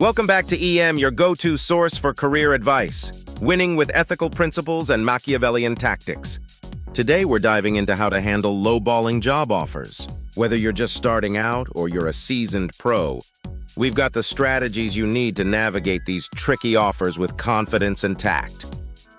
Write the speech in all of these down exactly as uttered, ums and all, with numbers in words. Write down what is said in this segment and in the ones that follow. Welcome back to E M, your go-to source for career advice, winning with ethical principles and Machiavellian tactics. Today we're diving into how to handle lowballing job offers. Whether you're just starting out or you're a seasoned pro, we've got the strategies you need to navigate these tricky offers with confidence and tact.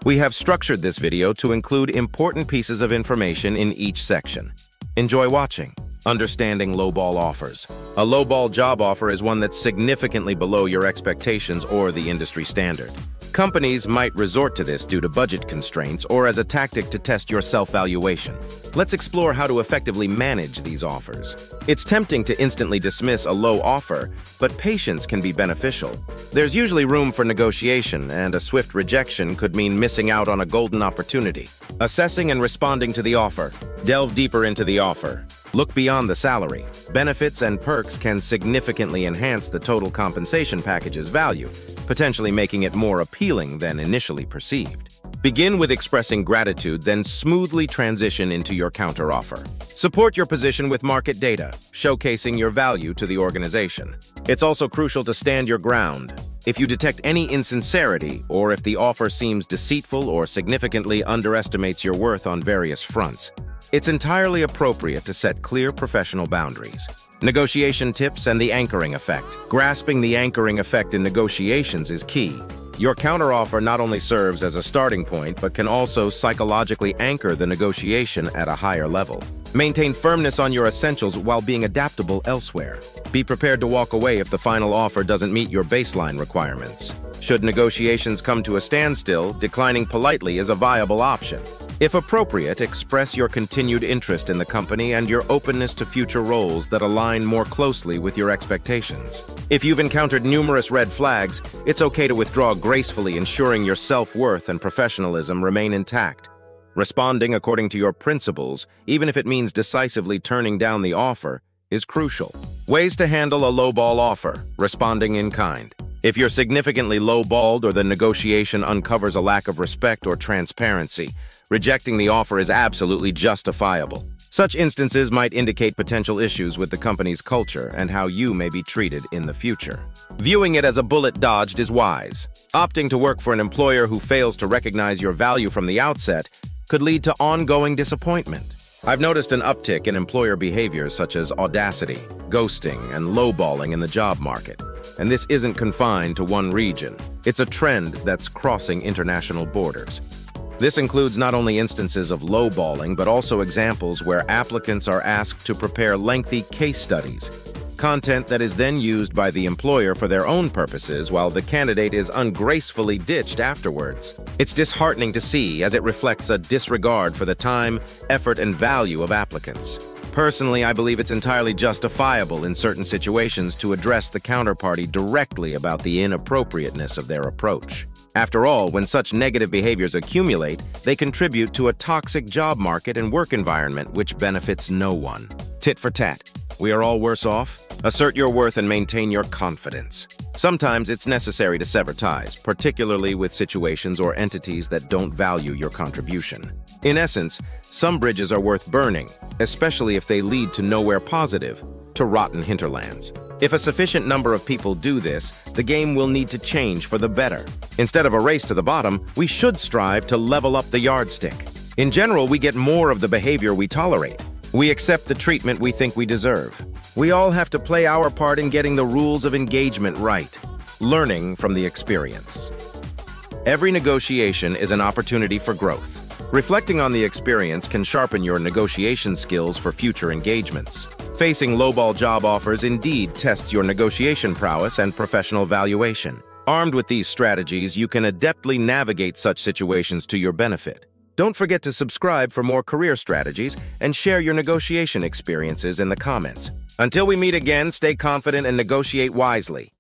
We have structured this video to include important pieces of information in each section. Enjoy watching. Understanding lowball offers. A lowball job offer is one that's significantly below your expectations or the industry standard. Companies might resort to this due to budget constraints or as a tactic to test your self-valuation. Let's explore how to effectively manage these offers. It's tempting to instantly dismiss a low offer, but patience can be beneficial. There's usually room for negotiation, and a swift rejection could mean missing out on a golden opportunity. Assessing and responding to the offer. Delve deeper into the offer. Look beyond the salary. Benefits and perks can significantly enhance the total compensation package's value, potentially making it more appealing than initially perceived. Begin with expressing gratitude, then smoothly transition into your counteroffer. Support your position with market data, showcasing your value to the organization. It's also crucial to stand your ground. If you detect any insincerity, or if the offer seems deceitful or significantly underestimates your worth on various fronts, it's entirely appropriate to set clear professional boundaries. Negotiation tips and the anchoring effect. Grasping the anchoring effect in negotiations is key. Your counteroffer not only serves as a starting point, but can also psychologically anchor the negotiation at a higher level. Maintain firmness on your essentials while being adaptable elsewhere. Be prepared to walk away if the final offer doesn't meet your baseline requirements. Should negotiations come to a standstill, declining politely is a viable option. If appropriate, express your continued interest in the company and your openness to future roles that align more closely with your expectations. If you've encountered numerous red flags, it's okay to withdraw gracefully, ensuring your self-worth and professionalism remain intact. Responding according to your principles, even if it means decisively turning down the offer, is crucial. Ways to handle a lowball offer. Responding in kind. If you're significantly lowballed or the negotiation uncovers a lack of respect or transparency, rejecting the offer is absolutely justifiable. Such instances might indicate potential issues with the company's culture and how you may be treated in the future. Viewing it as a bullet dodged is wise. Opting to work for an employer who fails to recognize your value from the outset could lead to ongoing disappointment. I've noticed an uptick in employer behaviors such as audacity, ghosting, and lowballing in the job market. And this isn't confined to one region. It's a trend that's crossing international borders. This includes not only instances of lowballing, but also examples where applicants are asked to prepare lengthy case studies, content that is then used by the employer for their own purposes while the candidate is ungracefully ditched afterwards. It's disheartening to see, as it reflects a disregard for the time, effort, and value of applicants. Personally, I believe it's entirely justifiable in certain situations to address the counterparty directly about the inappropriateness of their approach. After all, when such negative behaviors accumulate, they contribute to a toxic job market and work environment which benefits no one. Tit for tat. We are all worse off. Assert your worth and maintain your confidence. Sometimes it's necessary to sever ties, particularly with situations or entities that don't value your contribution. In essence, some bridges are worth burning, especially if they lead to nowhere positive, to rotten hinterlands. If a sufficient number of people do this, the game will need to change for the better. Instead of a race to the bottom, we should strive to level up the yardstick. In general, we get more of the behavior we tolerate. We accept the treatment we think we deserve. We all have to play our part in getting the rules of engagement right, learning from the experience. Every negotiation is an opportunity for growth. Reflecting on the experience can sharpen your negotiation skills for future engagements. Facing lowball job offers indeed tests your negotiation prowess and professional valuation. Armed with these strategies, you can adeptly navigate such situations to your benefit. Don't forget to subscribe for more career strategies and share your negotiation experiences in the comments. Until we meet again, stay confident and negotiate wisely.